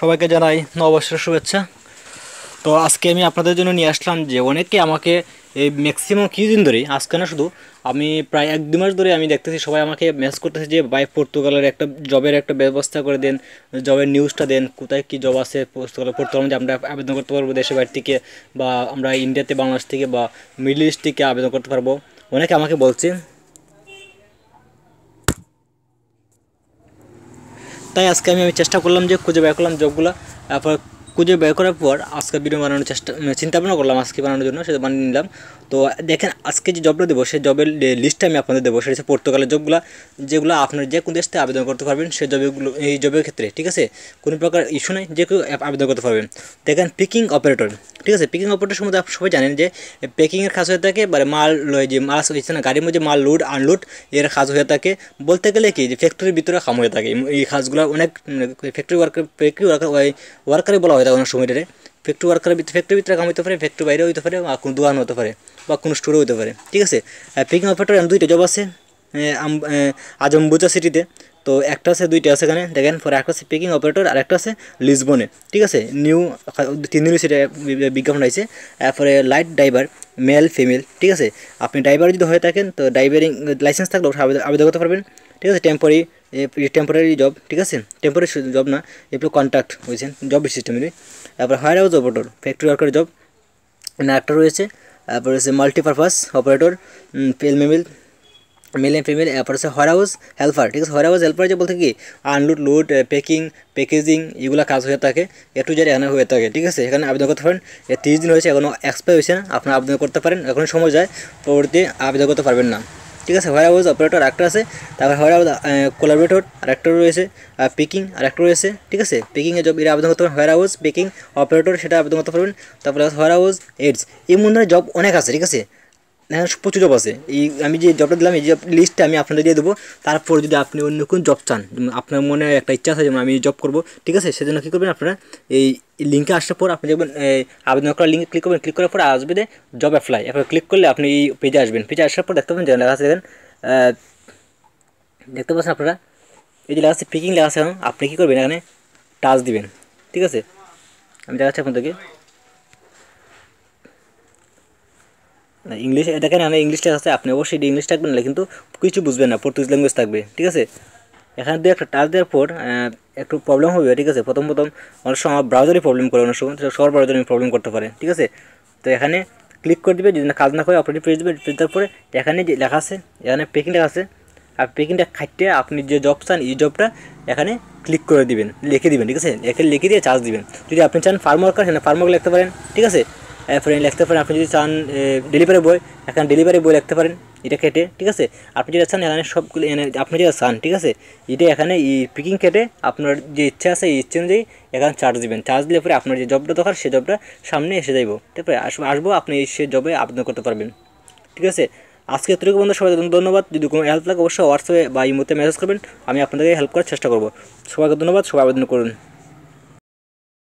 সবাইকে জানাই নববর্ষের শুভেচ্ছা। তো আজকে আমি আপনাদের জন্য নিয়ে আসলাম যে অনেকে আমাকে এই ম্যাক্সিমাম কিছুদিন ধরে, আজকে না শুধু আমি প্রায় এক দু মাস ধরে আমি দেখতেছি সবাই আমাকে মেসেজ করতেছে যে ভাই পর্তুগালের একটা জবের একটা ব্যবস্থা করে দেন, জবের নিউজটা দেন, কোথায় কী জব আছে পর্তুগাল মধ্যে আমরা আবেদন করতে পারবো দেশের বাইরে থেকে, বা আমরা ইন্ডিয়াতে বাংলাদেশ থেকে বা মিডল ইস্ট থেকে আবেদন করতে পারবো, অনেকে আমাকে বলছে। তাই আজকে আমি চেষ্টা করলাম যে খুঁজে বের করলাম জবগুলো, তারপর খুঁজে বের করার পর আজকে ভিডিও বানানোর চিন্তা ভাবনা করলাম আজকে বানানোর জন্য, সেটা বানিয়ে নিলাম। তো দেখেন আজকে যে জবটা দেবো সেই জবের লিস্টটা আমি আপনাদের দেবো, সেটা হচ্ছে পর্তুগালের জবগুলো যেগুলো আপনার যে কোনো দেশ থেকে আবেদন করতে পারবেন সেই জবগুলো, এই জবের ক্ষেত্রে ঠিক আছে কোনো প্রকার ইস্যু নেই, যে কেউ আবেদন করতে পারবেন। দেখেন পিকিং অপারেটর, ঠিক আছে পিকিং অপারেটর সম্বন্ধে সবাই জানেন যে প্যাকিংয়ের কাজ হয়ে থাকে, মানে মাল লয় যে মাল হচ্ছে না গাড়ির মধ্যে মাল লোড আনলোড এর কাজ হয়ে থাকে, বলতে গেলে কি যে ফ্যাক্টরির ভিতরে কাম হয়ে থাকে এই কাজগুলো, অনেক ফ্যাক্টরি ওয়ার্কারই বলা হয় থাকে অনেক সময়টারে, ফ্যাক্টরি ভিতরে কাম হইতে পারে, ফ্যাক্টরি বাইরে হইতে পারে, বা কোনো দোকান হতে পারে, বা কোনো স্টোরে হতে পারে, ঠিক আছে। পিকিং অপারেটর এমন দুইটা জব আছে আজম্বুজা সিটিতে, তো একটা আছে দুইটা আছে এখানে দেখেন, পরে একটা আছে পিকিং অপারেটর আর একটা আছে লিসবনে, ঠিক আছে নিউ 3 দিনই সেটা বিজ্ঞাপন আছে। তারপরে লাইট ড্রাইভার মেল ফিমেল, ঠিক আছে আপনি ড্রাইভার যদি হয়ে থাকেন তো ড্রাইভারিং লাইসেন্স থাকলে আবেদন করতে পারবেন, ঠিক আছে টেম্পোরারি জব, ঠিক আছে টেম্পোরারি জব না, এগুলো কন্ট্রাক্ট হয়েছেন জব সিস্টেমেরই। তারপরে higher house operator factory worker job না একটা রয়েছে, তারপরে হচ্ছে মাল্টিপারপাস অপারেটর মেল ফিমেল, তারপর হচ্ছে হায়ার হাউস হেল্পার, ঠিক আছে হায়ার হাউস হেল্পার যে বলতে কি আনলোড লোড প্যাকিং প্যাকেজিং এগুলো কাজ হয়ে থাকে, একটু যারা এখানে হয়ে থাকে, ঠিক আছে এখানে আবেদন করতে পারেন। 30 দিন হয়েছে এখনও এক্সপায়ার হয়েছে না, আপনারা আবেদন করতে পারেন, এখন সময় যায় পরবর্তী আবেদন করতে পারবেন না, ঠিক আছে। হায়ার হাউস অপারেটর একটা আছে, তারপর হায়ার হাউস কোলাবরেটর আর একটা রয়েছে, পিকিং আর একটা রয়েছে, ঠিক আছে পিকিংয়ের জব এরা আবেদন করতে পারবেন, হায়ার হাউস পিকিং অপারেটর সেটা আবেদন করতে পারবেন। তারপরে হায়ার হাউস এইডস, এই মন্দিরে জব অনেক আছে, ঠিক আছে হ্যাঁ প্রচুর জব আছে। এই আমি যে জবটা দিলাম এই জব লিস্টটা আমি আপনাদের দিয়ে দেবো, তারপর যদি আপনি অন্য কোনো জব চান, আপনার মনে একটা ইচ্ছা আছে যেমন আমি জব করবো, ঠিক আছে সেজন্য কী করবেন আপনারা এই লিঙ্কে আসার পর আপনি দেখবেন আবেদন করার লিঙ্কে ক্লিক করবেন, ক্লিক করার পর আসবে যে জব অ্যাপ্লাই, এরপর ক্লিক করলে আপনি এই পেজে আসবেন, পেজে আসার পর দেখতে পাবেন যে লেখা আছে, দেখতে পাচ্ছেন আপনারা এই যে লেখা আছে পিকিং লেখা আছে, আপনি কী করবেন এখানে টাচ দিবেন, ঠিক আছে আমি দেখাচ্ছি আপনাদেরকে ইংলিশ, দেখেন এখানে ইংলিশ লেখা আছে, আপনি অবশ্যই ইংলিশ থাকবেন না কিন্তু কিছু বুঝবেন না, পর্তুগিজ ল্যাঙ্গুয়েজ থাকবে, ঠিক আছে। এখানে দিয়ে একটা টাচ দেওয়ার পর একটু প্রবলেম হবে, ঠিক আছে প্রথম অনেক সময় আমার ব্রাউজারই প্রবলেম করে, অনেক সময় সবার ব্রাউজারই প্রবলেম করতে পারে, ঠিক আছে। তো এখানে ক্লিক করে দেবে, যদি না কাজ না করে আপনি পেজ দেবেন, পেজ দেওয়ার পরে এখানে যে লেখা আছে এখানে পেকিং লেখা আছে, আর পেকিংটা খাটিয়ে আপনি যে জব চান এই জবটা এখানে ক্লিক করে দিবেন, লিখে দিবেন, ঠিক আছে এখানে লিখে দিয়ে চার্জ দিবেন। যদি আপনি চান ফার্ম ওয়ার্কার সেখানে ফার্ম ওয়ার্কার লিখতে পারেন, ঠিক আছে ফ্রেন্ড লিখতে পারেন। আপনি যদি চান ডেলিভারি বয় এখানে ডেলিভারি বয় লিখতে পারেন, এটা কেটে, ঠিক আছে আপনি যেটা চান এখানে সবগুলো এনে আপনি যেটা চান, ঠিক আছে এটা এখানে এই পিকিং কেটে আপনার যে ইচ্ছা আছে এই ইচ্ছে অনুযায়ী এখানে চার্জ দেবেন, চার্জ দিলে পরে আপনার যে জবটা দরকার সেই জবটা সামনে এসে যাইব, তারপরে আসবো আপনি সে জবে আবেদন করতে পারবেন, ঠিক আছে। আজকে এতটুকু বন্ধু, সবাই ধন্যবাদ। যদি কোনো হেল্প লাগে অবশ্যই হোয়াটসঅ্যাপে বা ইমোতে মেসেজ করবেন, আমি আপনাদেরকে হেল্প করার চেষ্টা করবো। সবাইকে ধন্যবাদ, সবাই আবেদন করুন।